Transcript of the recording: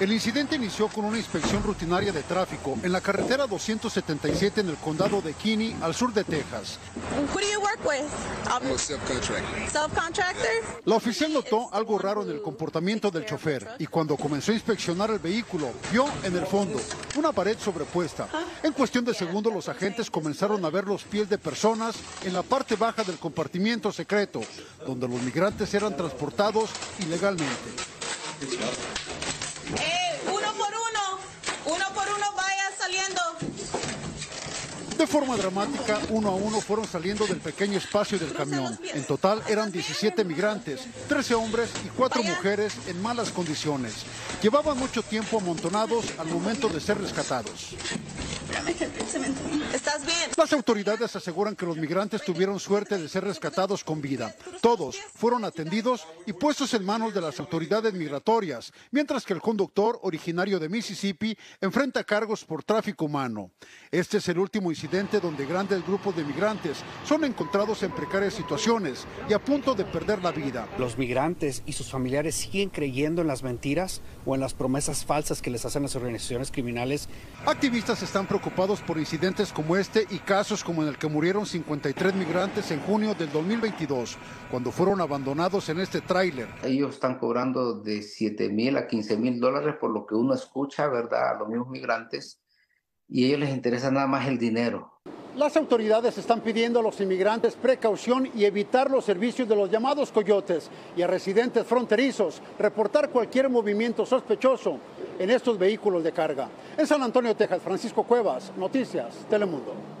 El incidente inició con una inspección rutinaria de tráfico en la carretera 277 en el condado de Kinney, al sur de Texas. La oficial notó algo raro en el comportamiento del chofer y cuando comenzó a inspeccionar el vehículo, vio en el fondo una pared sobrepuesta. En cuestión de segundos, los agentes comenzaron a ver los pies de personas en la parte baja del compartimiento secreto, donde los migrantes eran transportados ilegalmente. Uno por uno vaya saliendo. De forma dramática, uno a uno fueron saliendo del pequeño espacio del camión. En total eran 17 migrantes, 13 hombres y 4 mujeres en malas condiciones. Llevaban mucho tiempo amontonados al momento de ser rescatados. ¿Estás bien? Las autoridades aseguran que los migrantes tuvieron suerte de ser rescatados con vida. Todos fueron atendidos y puestos en manos de las autoridades migratorias, mientras que el conductor, originario de Mississippi, enfrenta cargos por tráfico humano. Este es el último incidente donde grandes grupos de migrantes son encontrados en precarias situaciones y a punto de perder la vida. Los migrantes y sus familiares siguen creyendo en las mentiras o en las promesas falsas que les hacen las organizaciones criminales. Activistas están preocupados por incidentes como este y casos como en el que murieron 53 migrantes en junio del 2022, cuando fueron abandonados en este tráiler. Ellos están cobrando de $7,000 a $15,000 por lo que uno escucha, ¿verdad?, a los mismos migrantes, y a ellos les interesa nada más el dinero. Las autoridades están pidiendo a los inmigrantes precaución y evitar los servicios de los llamados coyotes y a residentes fronterizos reportar cualquier movimiento sospechoso en estos vehículos de carga. En San Antonio, Texas, Francisco Cuevas, Noticias Telemundo.